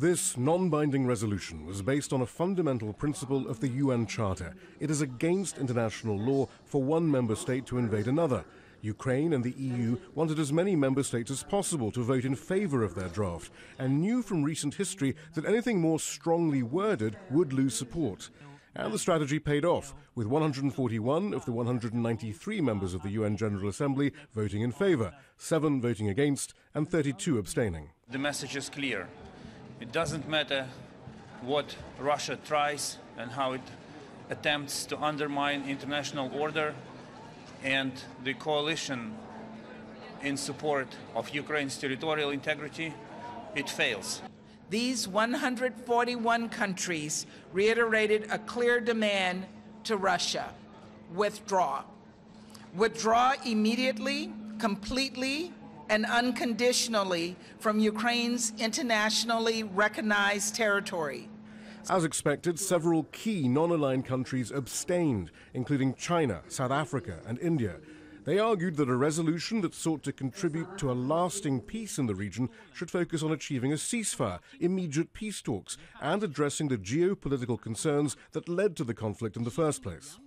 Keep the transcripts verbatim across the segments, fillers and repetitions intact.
This non-binding resolution was based on a fundamental principle of the U N Charter. It is against international law for one member state to invade another. Ukraine and the E U wanted as many member states as possible to vote in favor of their draft and knew from recent history that anything more strongly worded would lose support. And the strategy paid off, with one hundred forty-one of the one hundred ninety-three members of the U N General Assembly voting in favor, seven voting against, and thirty-two abstaining. The message is clear. It doesn't matter what Russia tries and how it attempts to undermine international order and the coalition in support of Ukraine's territorial integrity, it fails. These one hundred forty-one countries reiterated a clear demand to Russia: withdraw. Withdraw immediately, completely, and unconditionally from Ukraine's internationally recognized territory. As expected, several key non-aligned countries abstained, including China, South Africa, and India. They argued that a resolution that sought to contribute to a lasting peace in the region should focus on achieving a ceasefire, immediate peace talks, and addressing the geopolitical concerns that led to the conflict in the first place.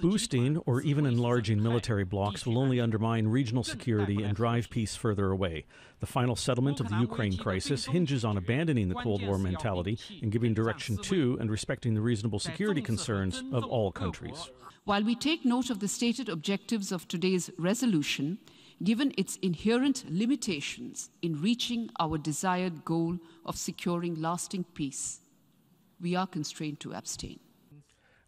Boosting or even enlarging military blocs will only undermine regional security and drive peace further away. The final settlement of the Ukraine crisis hinges on abandoning the Cold War mentality and giving direction to and respecting the reasonable security concerns of all countries. While we take note of the stated objectives of today's resolution, given its inherent limitations in reaching our desired goal of securing lasting peace, we are constrained to abstain.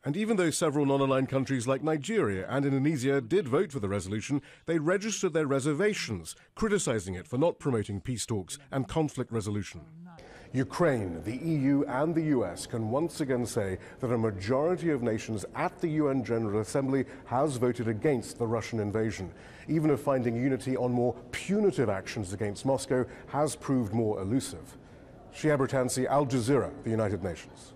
And even though several non-aligned countries like Nigeria and Indonesia did vote for the resolution, they registered their reservations, criticizing it for not promoting peace talks and conflict resolution. Ukraine, the E U and the U S can once again say that a majority of nations at the U N General Assembly has voted against the Russian invasion, even if finding unity on more punitive actions against Moscow has proved more elusive. Shihab Rattansi, Al Jazeera, the United Nations.